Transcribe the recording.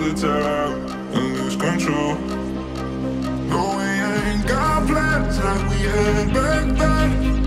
the top and lose control. No, we ain't got plans like we had back then.